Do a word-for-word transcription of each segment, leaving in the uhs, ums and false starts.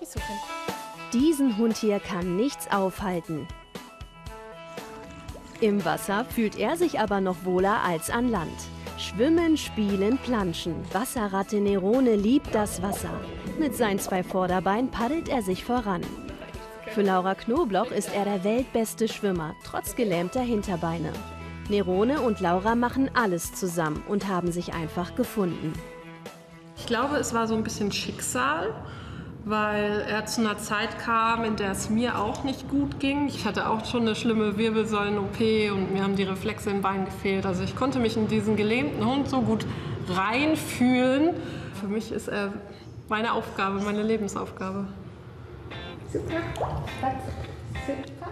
die suchen. Diesen Hund hier kann nichts aufhalten. Im Wasser fühlt er sich aber noch wohler als an Land. Schwimmen, spielen, planschen. Wasserratte Nerone liebt das Wasser. Mit seinen zwei Vorderbeinen paddelt er sich voran. Für Laura Knobloch ist er der weltbeste Schwimmer, trotz gelähmter Hinterbeine. Nerone und Laura machen alles zusammen und haben sich einfach gefunden. Ich glaube, es war so ein bisschen Schicksal, weil er zu einer Zeit kam, in der es mir auch nicht gut ging. Ich hatte auch schon eine schlimme Wirbelsäulen-O P und mir haben die Reflexe im Bein gefehlt. Also ich konnte mich in diesen gelähmten Hund so gut reinfühlen. Für mich ist er meine Aufgabe, meine Lebensaufgabe. Super. Super.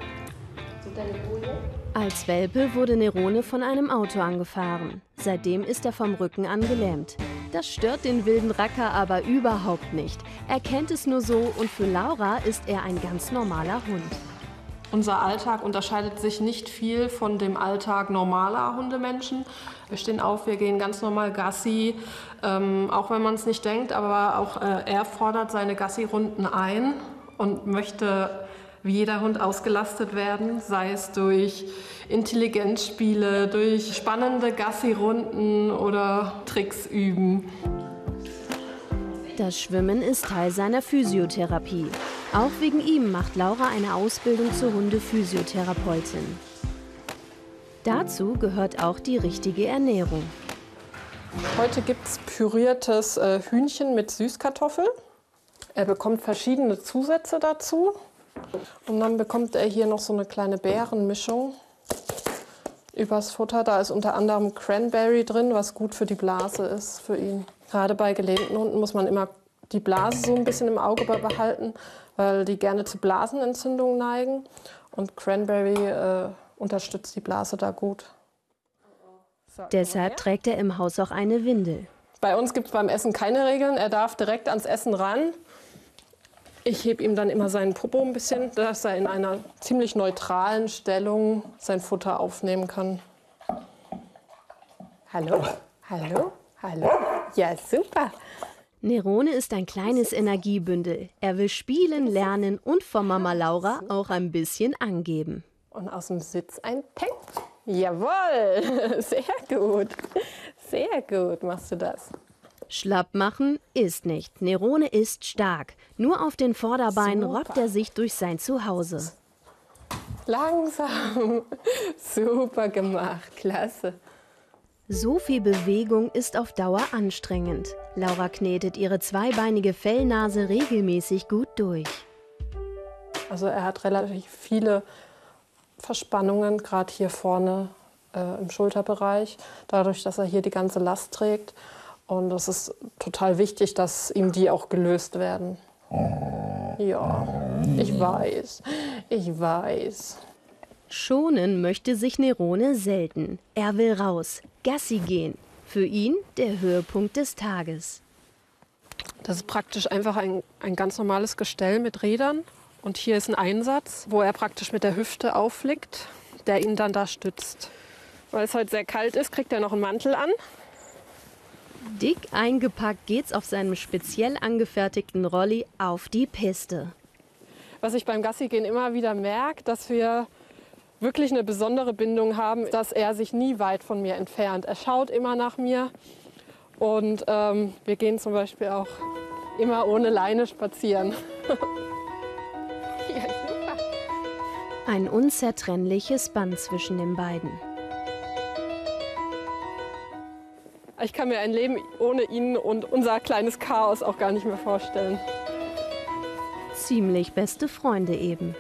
Als Welpe wurde Nerone von einem Auto angefahren. Seitdem ist er vom Rücken an gelähmt. Das stört den wilden Racker aber überhaupt nicht. Er kennt es nur so und für Laura ist er ein ganz normaler Hund. Unser Alltag unterscheidet sich nicht viel von dem Alltag normaler Hundemenschen. Wir stehen auf, wir gehen ganz normal Gassi, ähm, auch wenn man es nicht denkt, aber auch äh, er fordert seine Gassi-Runden ein und möchte wie jeder Hund ausgelastet werden, sei es durch Intelligenzspiele, durch spannende Gassi-Runden oder Tricks üben. Das Schwimmen ist Teil seiner Physiotherapie. Auch wegen ihm macht Laura eine Ausbildung zur Hundephysiotherapeutin. Dazu gehört auch die richtige Ernährung. Heute gibt es püriertes äh, Hühnchen mit Süßkartoffel. Er bekommt verschiedene Zusätze dazu. Und dann bekommt er hier noch so eine kleine Beerenmischung übers Futter. Da ist unter anderem Cranberry drin, was gut für die Blase ist für ihn. Gerade bei gelähmten Hunden muss man immer die Blase so ein bisschen im Auge behalten, weil die gerne zu Blasenentzündungen neigen. Und Cranberry äh, unterstützt die Blase da gut. Deshalb trägt er im Haus auch eine Windel. Bei uns gibt es beim Essen keine Regeln. Er darf direkt ans Essen ran. Ich hebe ihm dann immer seinen Popo ein bisschen, dass er in einer ziemlich neutralen Stellung sein Futter aufnehmen kann. Hallo, hallo, hallo. Ja, super. Nerone ist ein kleines Energiebündel. Er will spielen, lernen und von Mama Laura auch ein bisschen angeben. Und aus dem Sitz ein Peng. Jawohl, sehr gut. Sehr gut machst du das. Schlapp machen ist nicht. Nerone ist stark. Nur auf den Vorderbeinen robbt er sich durch sein Zuhause. Langsam. Super gemacht. Klasse. So viel Bewegung ist auf Dauer anstrengend. Laura knetet ihre zweibeinige Fellnase regelmäßig gut durch. Also er hat relativ viele Verspannungen, gerade hier vorne äh, im Schulterbereich. Dadurch, dass er hier die ganze Last trägt. Und es ist total wichtig, dass ihm die auch gelöst werden. Ja, ich weiß, ich weiß. Schonen möchte sich Nerone selten. Er will raus, Gassi gehen. Für ihn der Höhepunkt des Tages. Das ist praktisch einfach ein, ein ganz normales Gestell mit Rädern. Und hier ist ein Einsatz, wo er praktisch mit der Hüfte aufliegt, der ihn dann da stützt. Weil es heute sehr kalt ist, kriegt er noch einen Mantel an. Dick eingepackt geht's auf seinem speziell angefertigten Rolli auf die Piste. Was ich beim Gassigehen immer wieder merke, dass wir wirklich eine besondere Bindung haben, dass er sich nie weit von mir entfernt. Er schaut immer nach mir und ähm, wir gehen zum Beispiel auch immer ohne Leine spazieren. Ja, super. Ein unzertrennliches Band zwischen den beiden. Ich kann mir ein Leben ohne ihn und unser kleines Chaos auch gar nicht mehr vorstellen. Ziemlich beste Freunde eben.